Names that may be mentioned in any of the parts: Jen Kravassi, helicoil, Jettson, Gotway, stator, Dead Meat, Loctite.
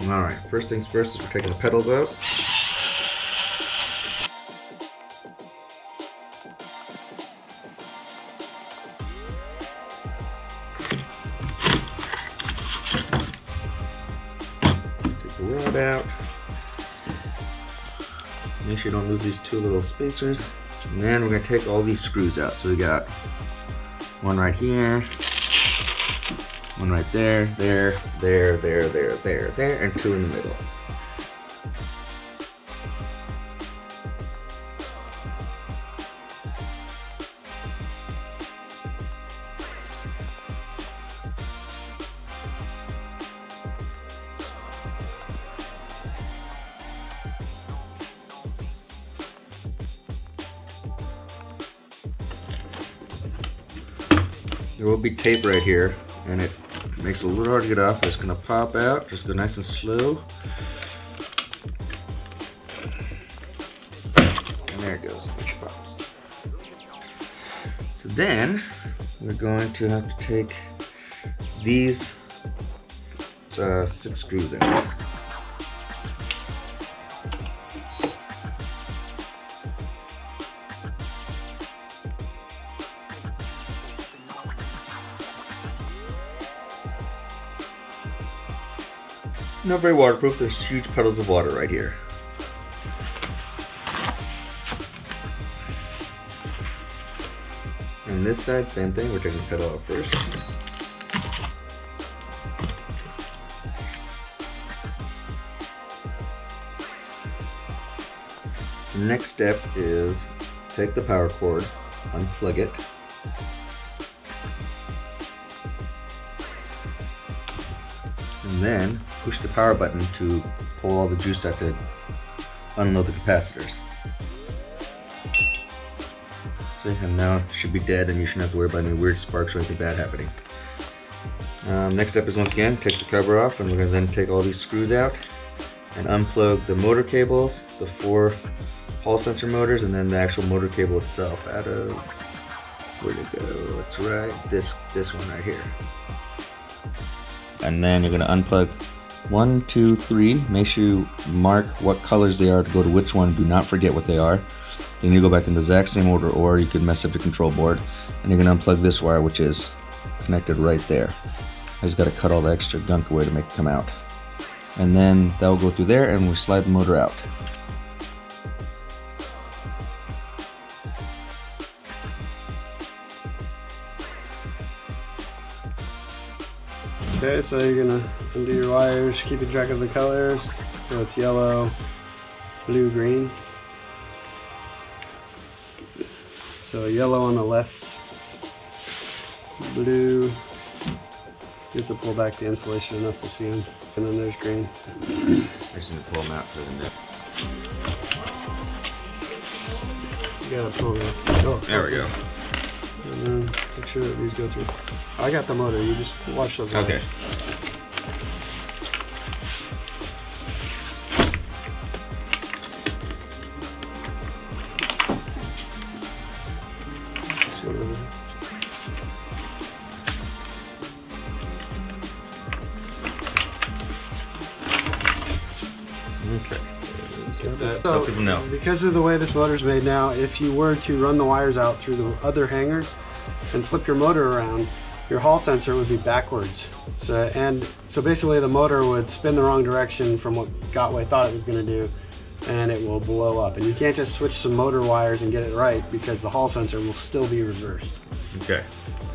Alright, first things first is we're taking the pedals out. Take the rod out. Make sure you don't lose these two little spacers. And then we're going to take all these screws out. So we got one right here. One right there, there, and two in the middle. There will be tape right here, and it makes it a little hard to get off, but it's gonna pop out. Just go nice and slow. And there it goes, it pops. So then, we're going to have to take these 6 screws out. Not very waterproof, there's huge puddles of water right here. And this side, same thing, we're taking the pedal out first. The next step is take the power cord, unplug it. And then push the power button to pull all the juice out to unload the capacitors. So and now it should be dead and you shouldn't have to worry about any weird sparks or anything bad happening. Next step is once again take the cover off, and we're going to then take all these screws out and unplug the motor cables, the 4 Hall sensor motors, and then the actual motor cable itself out of, where'd it go, it's right, this one right here. And then you're going to unplug 1, 2, 3. Make sure you mark what colors they are to go to which one. Do not forget what they are. Then you go back in the exact same order, or you could mess up the control board. And you're going to unplug this wire, which is connected right there. I just got to cut all the extra gunk away to make it come out. And then that will go through there, and we'll slide the motor out. Okay, so you're going to undo your wires, keeping track of the colors, so it's yellow, blue, green. So yellow on the left, blue, you have to pull back the insulation enough to see them, and then there's green. I just need to pull them out for the net. You got to pull them out. Oh, there we go. And then make sure that these go through. I got the motor, you just watch those guys. Okay. So, because of the way this motor's made now, if you were to run the wires out through the other hanger and flip your motor around, your Hall sensor would be backwards. So basically the motor would spin the wrong direction from what Gotway thought it was going to do, and it will blow up. And you can't just switch some motor wires and get it right, because the Hall sensor will still be reversed. Okay.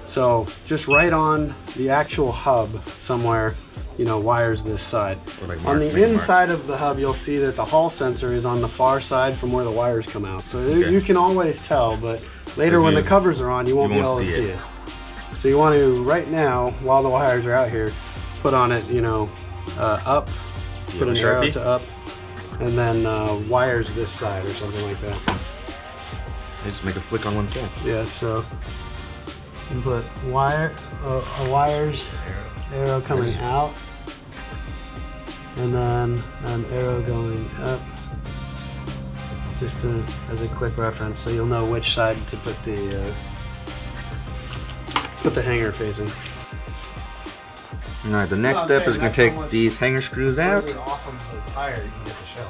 So just right on the actual hub somewhere, you know, wires this side. Like on the inside of the hub, you'll see that the Hall sensor is on the far side from where the wires come out. So okay, you can always tell, but later when the covers are on, you won't be able to see it. So you want to, right now, while the wires are out here, put on it, you know, up, put an arrow to up, and then wires this side or something like that. I just make a flick on one side. Yeah, so you put wire, a wires arrow coming out, and then an arrow going up, just to, as a quick reference, so you'll know which side to put the hanger facing. Alright, the next step is we're going to take these hanger screws out. Off of the tire, you can get the shell.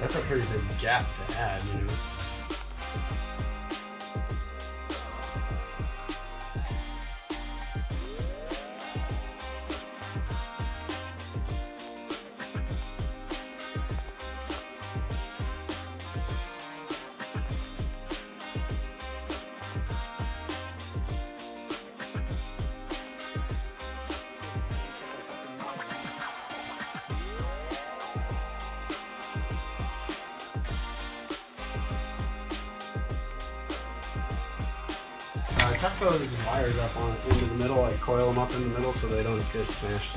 That's a pretty big gap to add, you know. Tuck those wires up on into the middle, like coil them up in the middle so they don't get smashed.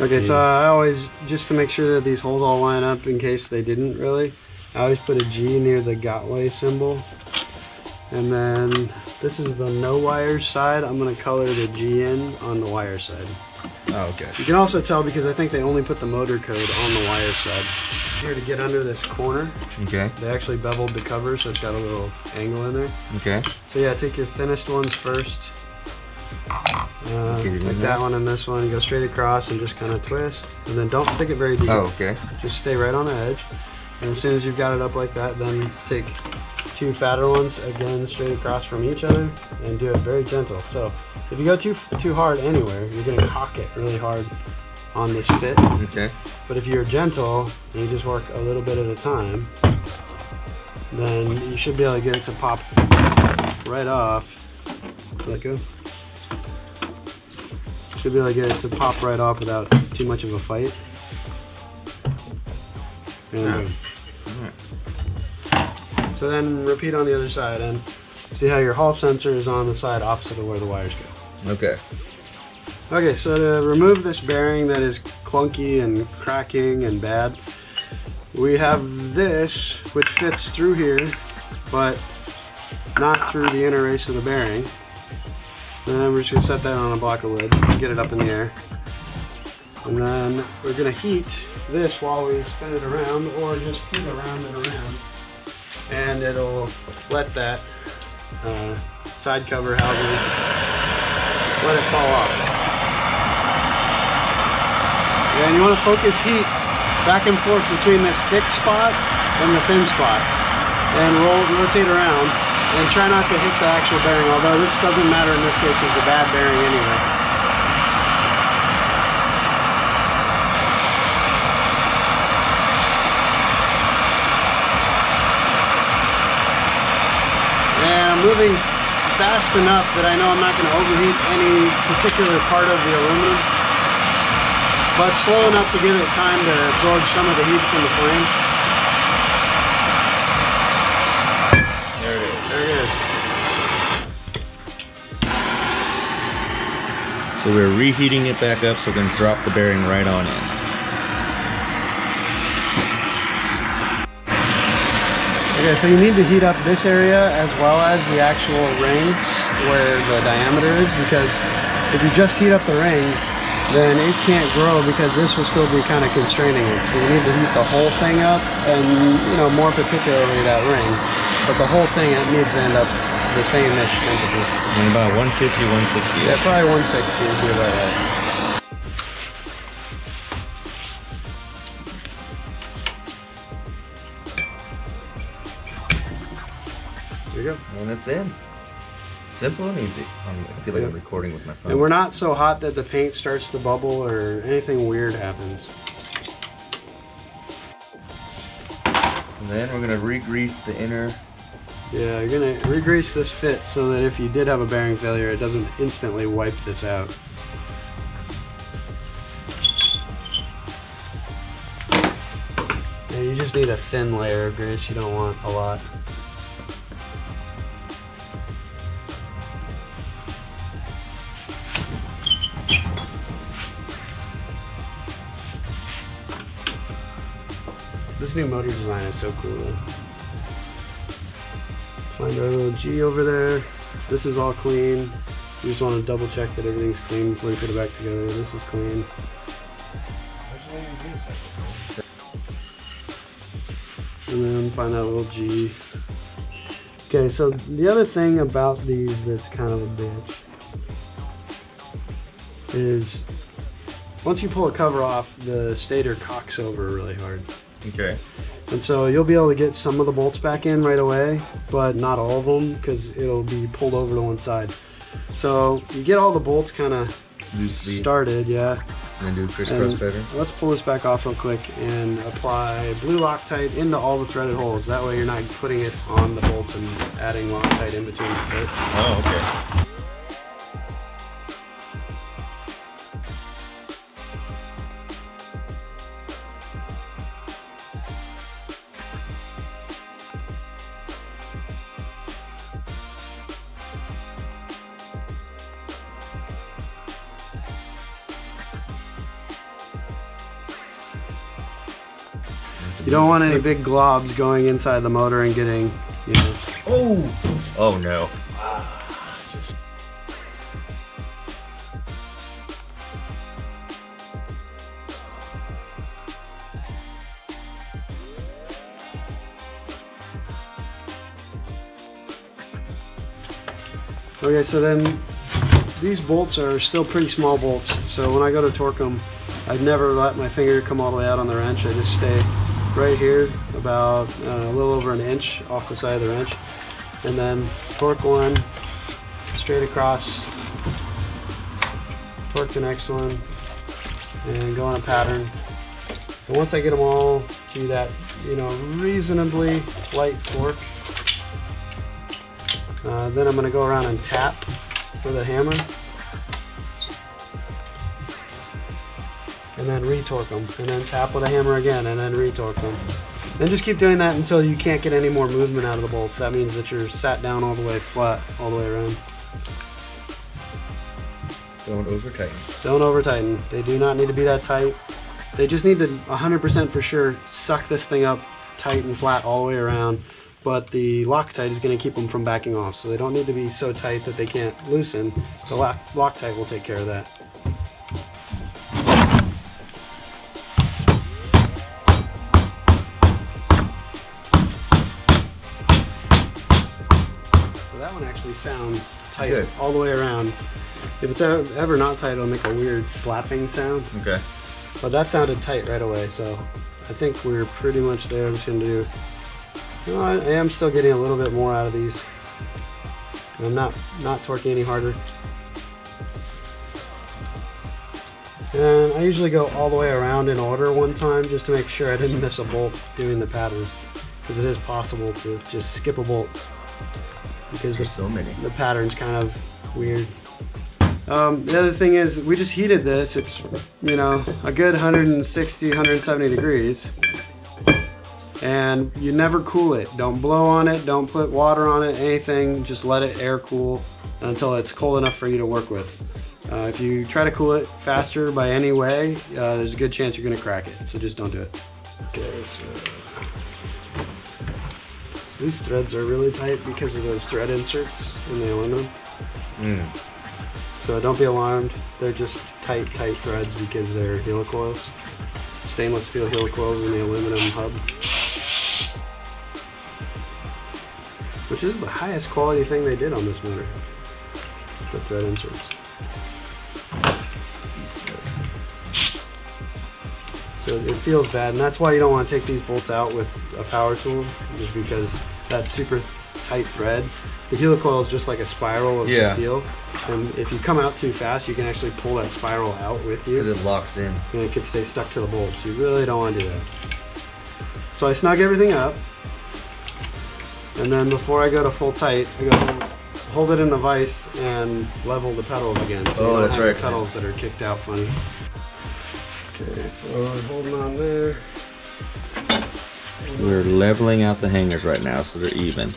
Okay, so I always, just to make sure that these holes all line up in case they didn't really, I always put a G near the Gotway symbol. And then this is the no wire side. I'm going to color the G end on the wire side. Oh, okay. You can also tell because I think they only put the motor code on the wire side. Here to get under this corner, okay. They actually beveled the cover so it's got a little angle in there. Okay. So yeah, take your thinnest ones first. Like that one and this one, go straight across and just kind of twist, and then don't stick it very deep. Oh, okay. Just stay right on the edge, and as soon as you've got it up like that, then take two fatter ones again straight across from each other and do it very gentle. So if you go too hard anywhere, you're going to cock it really hard on this fit. Okay. But if you're gentle and you just work a little bit at a time, then you should be able to get it to pop right off. Let go. Should be able to get it to pop right off without too much of a fight. And right. So then repeat on the other side and see how your hall sensor is on the side opposite of where the wires go. Okay. Okay, so to remove this bearing that is clunky and cracking and bad, we have this which fits through here, but not through the inner race of the bearing. And then we're just going to set that on a block of wood, get it up in the air. And then we're going to heat this while we spin it around, or just heat around and around. And it'll let that side cover housing, let it fall off. And you want to focus heat back and forth between this thick spot and the thin spot. And rotate around. And try not to hit the actual bearing, although this doesn't matter in this case, it's a bad bearing anyway. And I'm moving fast enough that I know I'm not going to overheat any particular part of the aluminum, but slow enough to give it time to absorb some of the heat from the flame. So we're reheating it back up so we can drop the bearing right on in. Okay, so you need to heat up this area as well as the actual ring where the diameter is, because if you just heat up the ring, then it can't grow because this will still be kind of constraining it. So you need to heat the whole thing up and, you know, more particularly that ring. But the whole thing, it needs to end up the same-ish temperature. And about 150, 160. Yeah, probably 160 would be about right. There you go. And that's it. Simple and easy. I feel like I'm recording with my phone. And we're not so hot that the paint starts to bubble or anything weird happens. And then we're going to re-grease the inner. Yeah, you're going to re-grease this fit so that if you did have a bearing failure, it doesn't instantly wipe this out. Yeah, you just need a thin layer of grease, you don't want a lot. This new motor design is so cool. Find our little G over there. This is all clean. You just want to double check that everything's clean before you put it back together. This is clean. And then find that little G. Okay, so the other thing about these that's kind of a bitch is once you pull a cover off, the stator cocks over really hard. Okay. And so you'll be able to get some of the bolts back in right away, but not all of them because it'll be pulled over to one side. So you get all the bolts kind of started, yeah. And do a crisscross pattern. Let's pull this back off real quick and apply blue Loctite into all the threaded holes. That way you're not putting it on the bolts and adding Loctite in between the bit. Oh, okay. You don't want any big globs going inside the motor and getting, you know. Oh! Oh no. Okay, so then these bolts are still pretty small bolts. So when I go to torque them, I'd never let my finger come all the way out on the wrench. I just stay right here, about a little over an inch off the side of the wrench, and then torque one, straight across, torque the next one, and go on a pattern. And once I get them all to that, you know, reasonably light torque, then I'm going to go around and tap with a hammer, and then retorque them, and then tap with a hammer again, and then retorque them. And just keep doing that until you can't get any more movement out of the bolts. That means that you're sat down all the way flat, all the way around. Don't over tighten. Don't over tighten. They do not need to be that tight. They just need to 100% for sure suck this thing up tight and flat all the way around, but the Loctite is going to keep them from backing off, so they don't need to be so tight that they can't loosen. The Loctite will take care of that. Sounds tight. Good. All the way around. If it's ever not tight, it'll make a weird slapping sound. Okay. But that sounded tight right away, so I think we're pretty much there. I'm just gonna do. You know, I am still getting a little bit more out of these. I'm not torquing any harder. And I usually go all the way around in order one time just to make sure I didn't miss a bolt doing the pattern, because it is possible to just skip a bolt. Because there's so many. The pattern's kind of weird. The other thing is we just heated this. It's, you know, a good 160, 170 degrees. And you never cool it. Don't blow on it. Don't put water on it, anything. Just let it air cool until it's cold enough for you to work with. If you try to cool it faster by any way, there's a good chance you're going to crack it. So just don't do it. Okay, so... These threads are really tight because of those thread inserts in the aluminum. Mm. So don't be alarmed. They're just tight, tight threads because they're helicoils. Stainless steel helicoils in the aluminum hub. Which is the highest quality thing they did on this motor. The thread inserts. So it feels bad, and that's why you don't want to take these bolts out with a power tool, just because that super tight thread. The helicoil is just like a spiral of steel, and if you come out too fast, you can actually pull that spiral out with you. Because it locks in. And it could stay stuck to the bolts. You really don't want to do that. So I snug everything up, and then before I go to full tight, I go hold it in the vise and level the pedals again. So you don't have the pedals that are kicked out funny. Okay, so I'm holding on there. We're leveling out the hangers right now so they're even.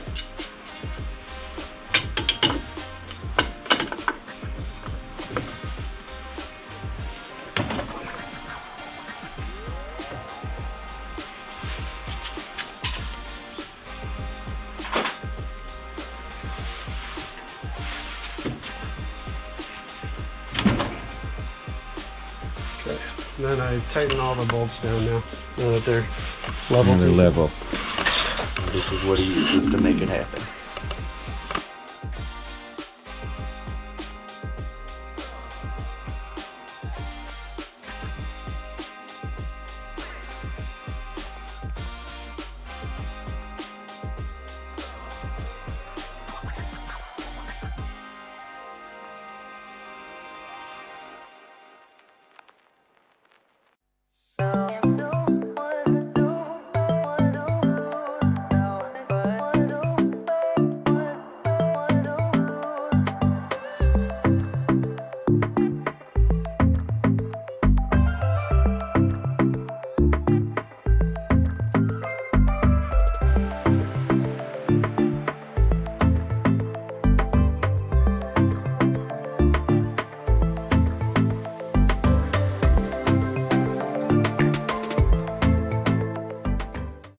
and then I tighten all the bolts down now that they're level. This is what he uses to make it happen.